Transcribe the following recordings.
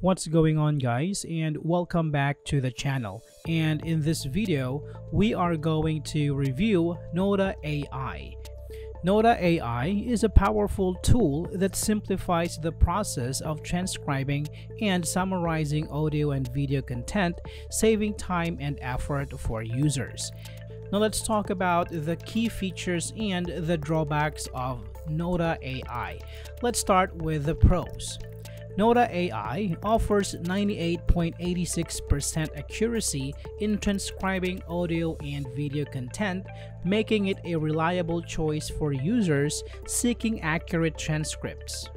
What's going on, guys, and welcome back to the channel. And in this video we are going to review Notta AI. Notta AI is a powerful tool that simplifies the process of transcribing and summarizing audio and video content, saving time and effort for users. Now let's talk about the key features and the drawbacks of Notta AI. Let's start with the pros. Notta AI offers 98.86% accuracy in transcribing audio and video content, making it a reliable choice for users seeking accurate transcripts.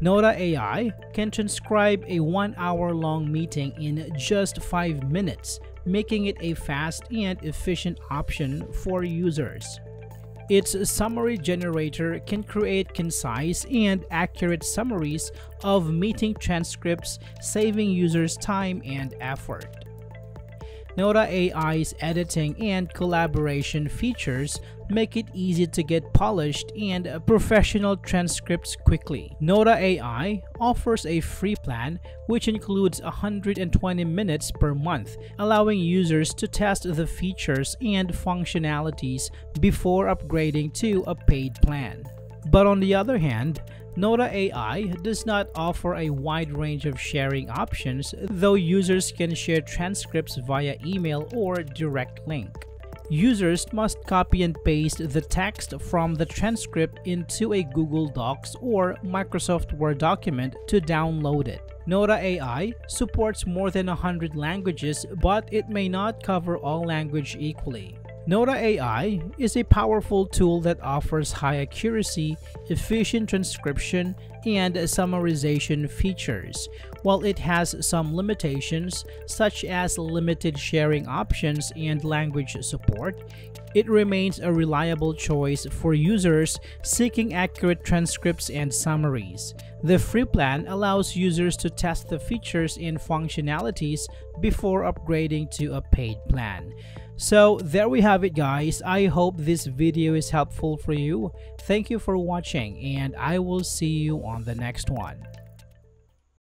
Notta AI can transcribe a 1-hour-long meeting in just 5 minutes, making it a fast and efficient option for users. Its summary generator can create concise and accurate summaries of meeting transcripts, saving users time and effort. Notta AI's editing and collaboration features make it easy to get polished and professional transcripts quickly. Notta AI offers a free plan, which includes 120 minutes per month, allowing users to test the features and functionalities before upgrading to a paid plan. But on the other hand, Notta AI does not offer a wide range of sharing options, though users can share transcripts via email or direct link. Users must copy and paste the text from the transcript into a Google Docs or Microsoft Word document to download it. Notta AI supports more than 100 languages, but it may not cover all languages equally. Notta AI is a powerful tool that offers high accuracy, efficient transcription, and summarization features. While it has some limitations, such as limited sharing options and language support, it remains a reliable choice for users seeking accurate transcripts and summaries. The free plan allows users to test the features and functionalities before upgrading to a paid plan. So there we have it, guys. I hope this video is helpful for you. Thank you for watching, and I will see you on the next one.